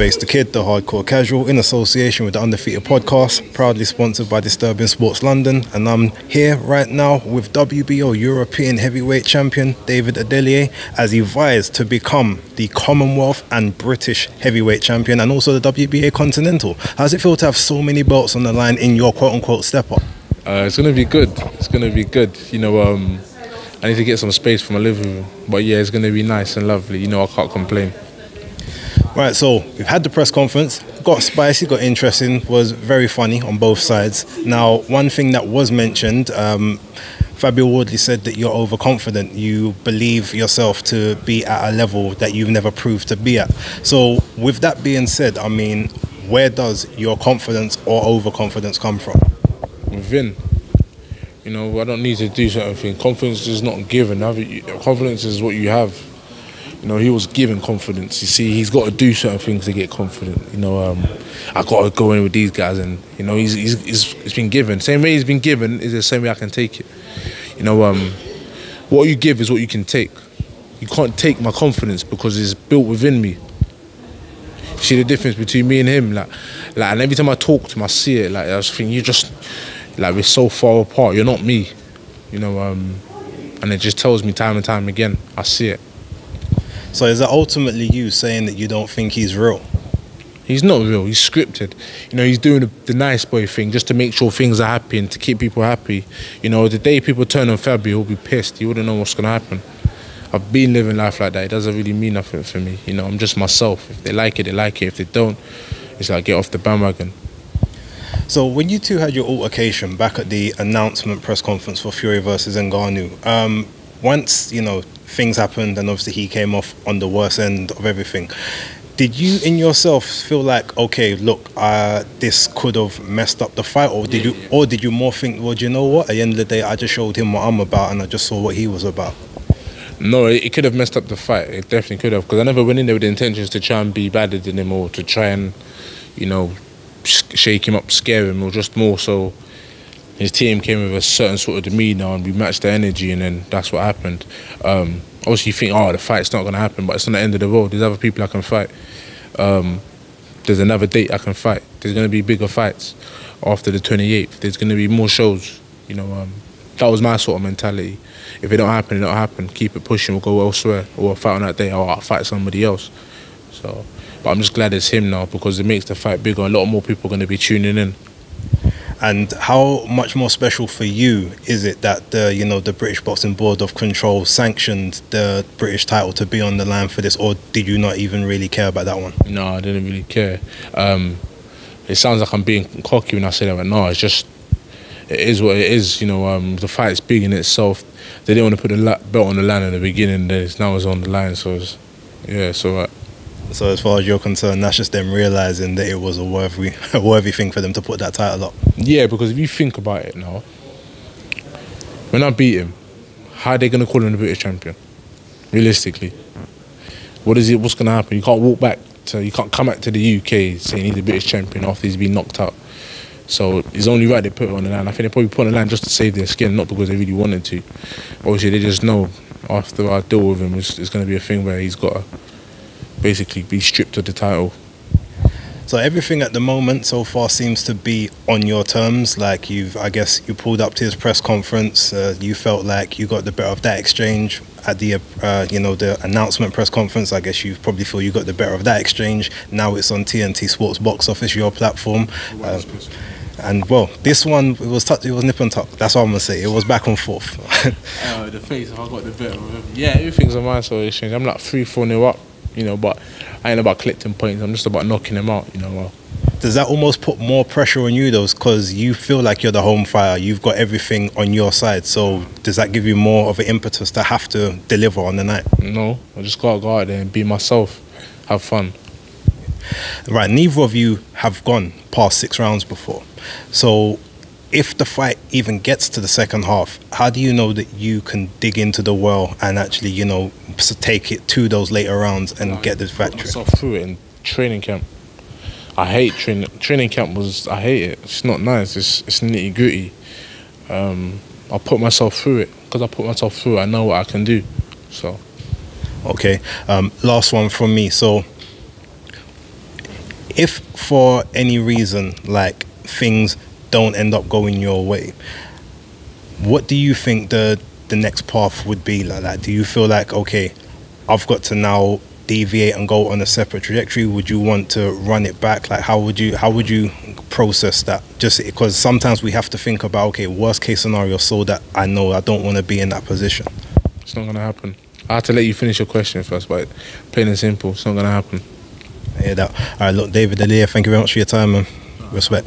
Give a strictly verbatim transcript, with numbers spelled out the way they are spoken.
Space the Kid, the Hardcore Casual, in association with the Undefeated Podcast, proudly sponsored by Disturbing Sports London. And I'm here right now with W B O European Heavyweight Champion David Adeleye, as he vies to become the Commonwealth and British Heavyweight Champion, and also the W B A Continental. How does it feel to have so many belts on the line in your quote-unquote step-up? Uh, it's going to be good. It's going to be good. You know, um, I need to get some space for my living room. But yeah, it's going to be nice and lovely. You know, I can't complain. Right, so we've had the press conference, got spicy, got interesting, was very funny on both sides. Now, one thing that was mentioned, um, Fabio Wardley said that you're overconfident. You believe yourself to be at a level that you've never proved to be at. So with that being said, I mean, where does your confidence or overconfidence come from? Within. You know, I don't need to do certain things. Confidence is not given. Confidence is what you have. You know, he was given confidence. You see, he's got to do certain things to get confident. You know, um, I got to go in with these guys, and you know, he's he's, he's it's been given. Same way he's been given is the same way I can take it. You know, um, what you give is what you can take. You can't take my confidence because it's built within me. See the difference between me and him, like, like, and every time I talk to him, I see it. Like, I just think you just, like, we're so far apart. You're not me, you know, um, and it just tells me time and time again. I see it. So is that ultimately you saying that you don't think he's real? He's not real, he's scripted. You know, he's doing the, the nice boy thing just to make sure things are happy and to keep people happy. You know, the day people turn on Fabio, he'll be pissed. He wouldn't know what's going to happen. I've been living life like that. It doesn't really mean nothing for me. You know, I'm just myself. If they like it, they like it. If they don't, it's like, get off the bandwagon. So when you two had your altercation back at the announcement press conference for Fury versus Nganu, um, once, you know, things happened and obviously he came off on the worst end of everything. Did you in yourself feel like, okay, look, uh, this could have messed up the fight, or did yeah, you, yeah. or did you more think, well, do you know what? At the end of the day, I just showed him what I'm about and I just saw what he was about. No, it, it could have messed up the fight. It definitely could have, because I never went in there with the intentions to try and be badder than him or to try and, you know, sh shake him up, scare him, or just more so. His team came with a certain sort of demeanour and we matched the energy, and then that's what happened. Um, obviously you think, oh, the fight's not going to happen, but it's not the end of the world. There's other people I can fight. Um, there's another date I can fight. There's going to be bigger fights after the twenty-eighth. There's going to be more shows. You know, um, that was my sort of mentality. If it don't happen, it don't happen. Keep it pushing, we'll go elsewhere. Or we'll fight on that day, or I'll fight somebody else. So, but I'm just glad it's him now, because it makes the fight bigger. A lot more people are going to be tuning in. And how much more special for you is it that the, you know, the British Boxing Board of Control sanctioned the British title to be on the line for this, or did you not even really care about that one? No, I didn't really care. Um, it sounds like I'm being cocky when I say that, but no, it's just, it is what it is. You know, um, the fight's big in itself. They didn't want to put the belt on the line in the beginning, then it's, now it's on the line, so it's, yeah, it's all right. So as far as you're concerned, that's just them realising that it was a worthy, a worthy thing for them to put that title up. Yeah, because if you think about it now, when I beat him, how are they going to call him the British champion? Realistically. What is it? What's going to happen? You can't walk back to, you can't come back to the U K saying he's the British champion after he's been knocked out. So it's only right they put it on the line. I think they probably put it on the line just to save their skin, not because they really wanted to. Obviously, they just know after I deal with him, it's, it's going to be a thing where he's got to basically be stripped of the title. So everything at the moment so far seems to be on your terms. Like, you've, I guess you pulled up to his press conference, uh, you felt like you got the better of that exchange at the uh, you know, the announcement press conference. I guess you probably feel you got the better of that exchange. Now it's on T N T Sports box office, your platform. Uh, and well, this one, it was touch, it was nip and tuck. That's what I'm gonna say. It was back and forth. Oh, the face, I got the better of him. Yeah, everything's on my side of exchange. I'm like three, four nil up. You know, but I ain't about collecting points. I'm just about knocking them out, you know. Does that almost put more pressure on you, though? Because you feel like you're the home fire. You've got everything on your side. So does that give you more of an impetus to have to deliver on the night? No, I just got to go out there and be myself. Have fun. Right, neither of you have gone past six rounds before. So if the fight even gets to the second half, how do you know that you can dig into the well and actually, you know, take it to those later rounds and I get this victory? I put myself through it in training camp. I hate training. Training camp was, I hate it. It's not nice. It's, it's nitty gritty. Um, I put myself through it. Because I put myself through it, I know what I can do. So, okay. Um, last one from me. So if for any reason, like, things don't end up going your way, what do you think the the next path would be like that? Do you feel like, okay, I've got to now deviate and go on a separate trajectory? Would you want to run it back? Like, how would you how would you process that? Just because sometimes we have to think about, okay, worst case scenario, so that I know I don't want to be in that position. It's not going to happen. I have to let you finish your question first, but plain and simple, it's not going to happen. I hear that. All right, look, David Adeleye, thank you very much for your time, man. Respect.